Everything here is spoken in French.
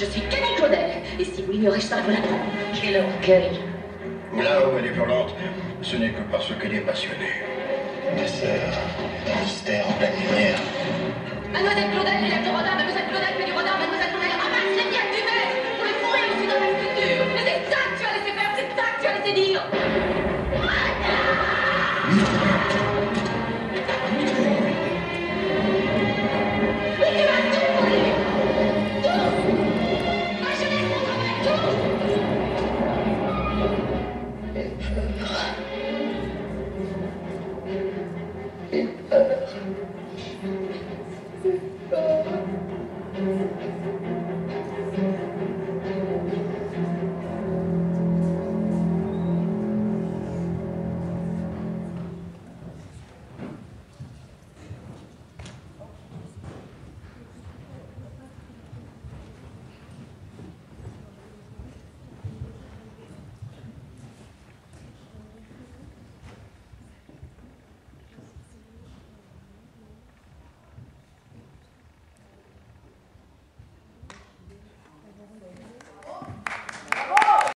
Je suis Camille Claudel. Et si oui, le restant vous l'attend. Quel orgueil. Là où elle est violente, ce n'est que parce qu'elle est passionnée. Ma sœur, un mystère en pleine lumière. Mademoiselle Claudel, il y a du Rodin. Mademoiselle Claudel, il y a du Rodin. Mademoiselle Claudel, ramasse les liens du maître pour les fourrer aussi dans la sculpture. Mais c'est ça que tu as laissé faire, c'est ça que tu as laissé dire. J'ai peur.